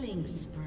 Killing spree.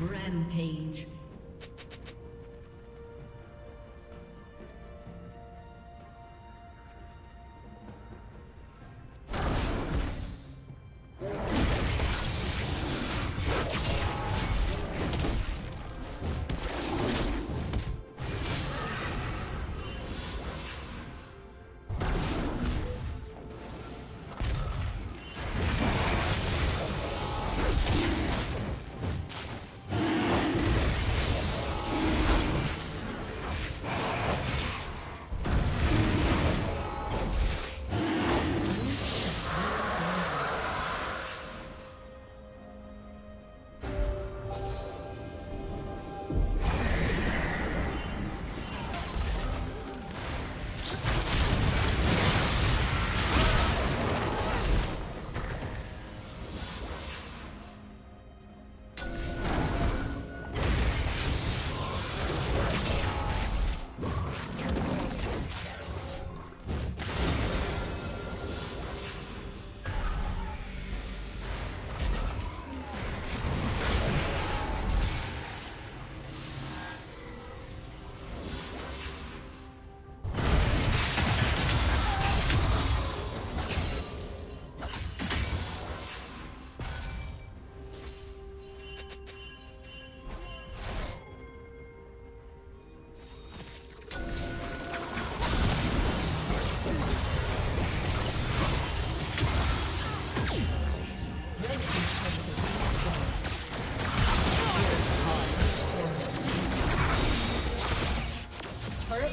Rampage.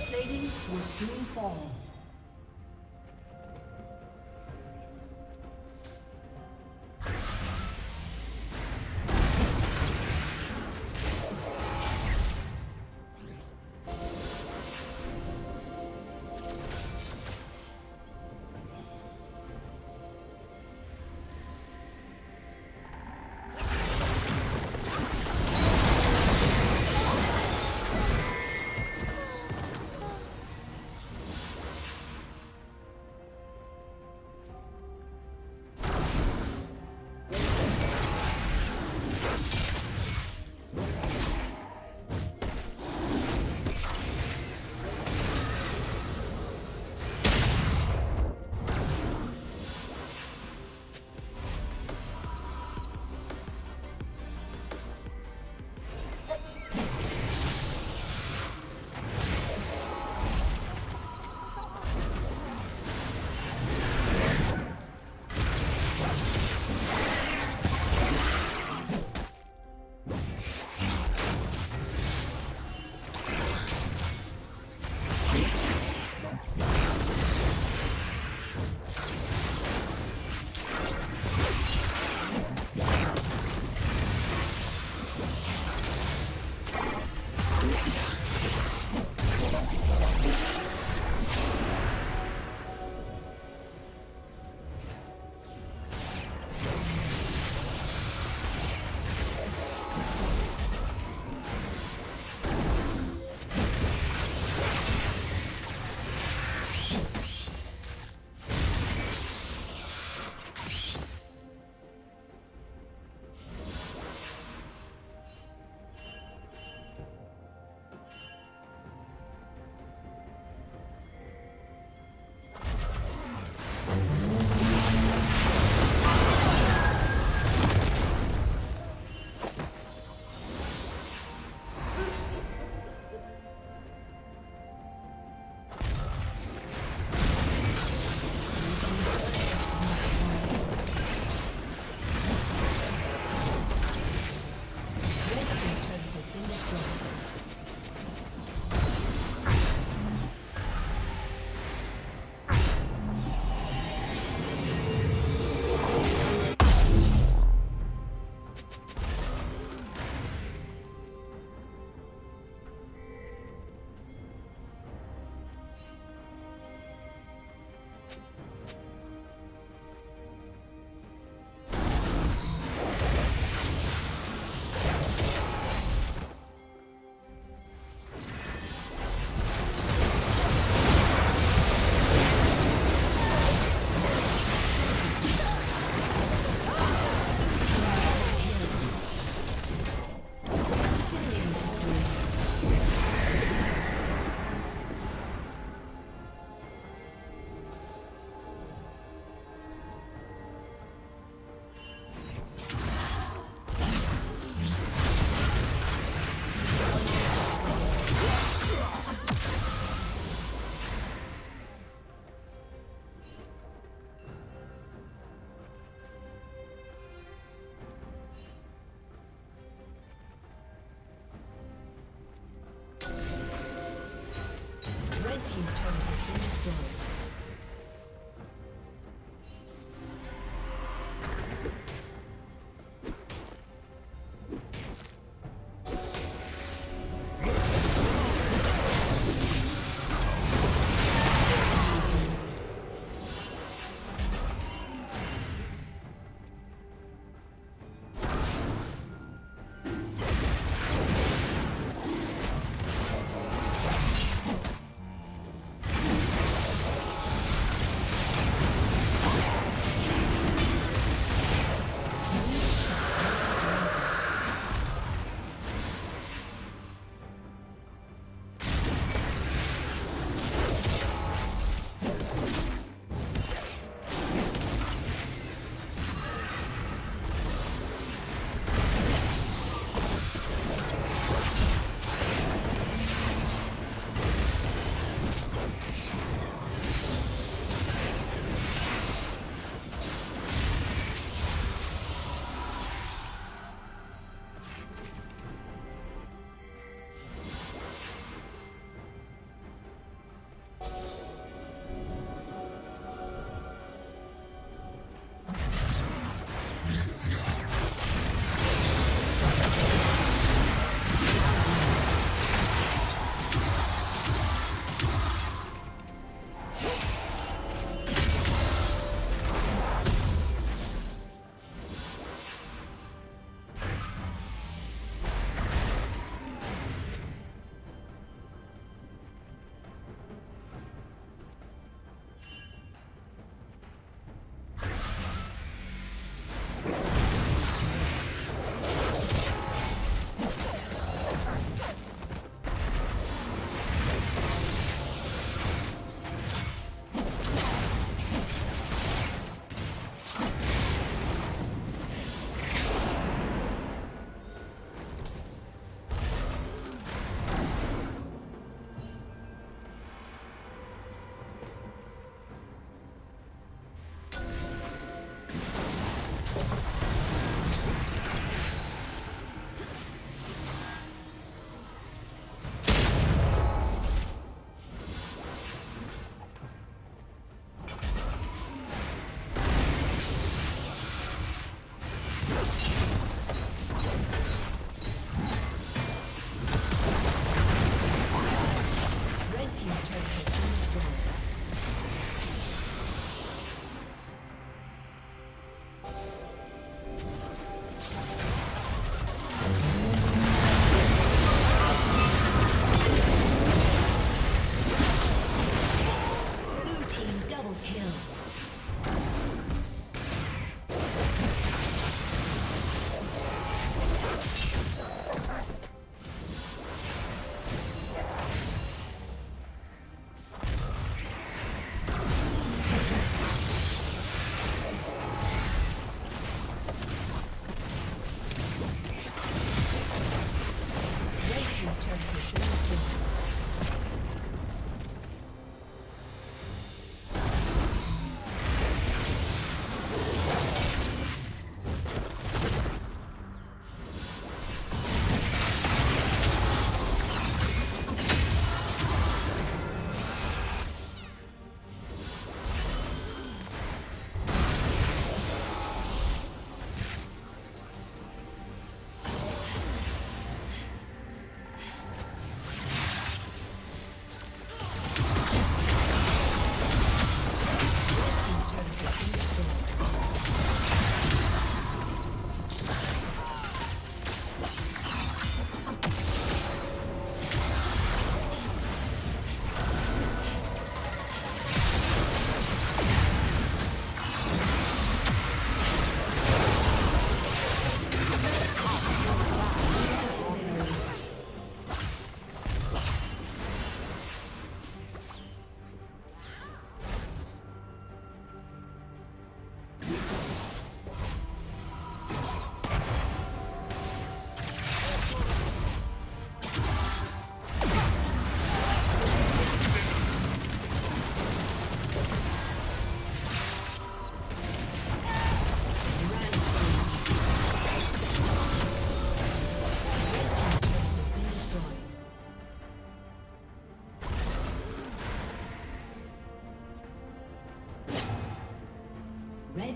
plating will soon fall. Team's turret has been destroyed.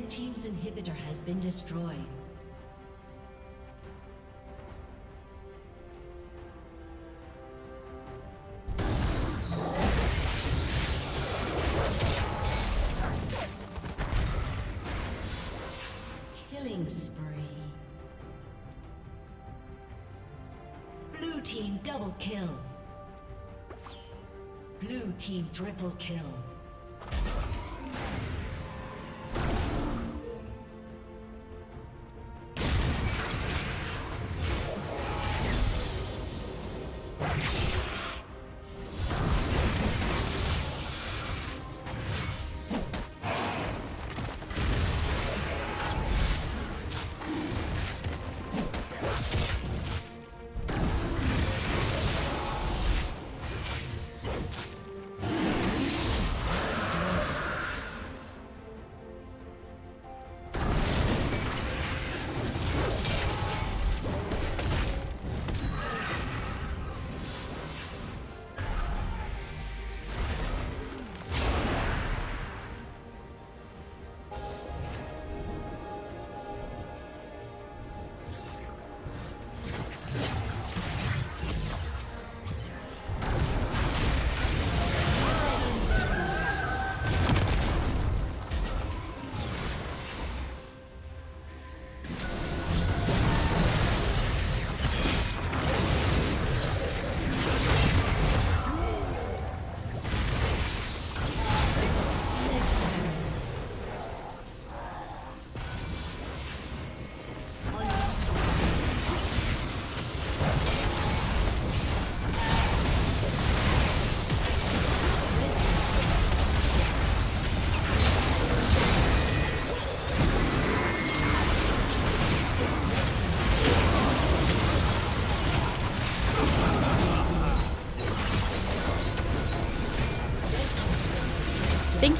Team's inhibitor has been destroyed. Killing spree. Blue team double kill. Blue team triple kill. Thank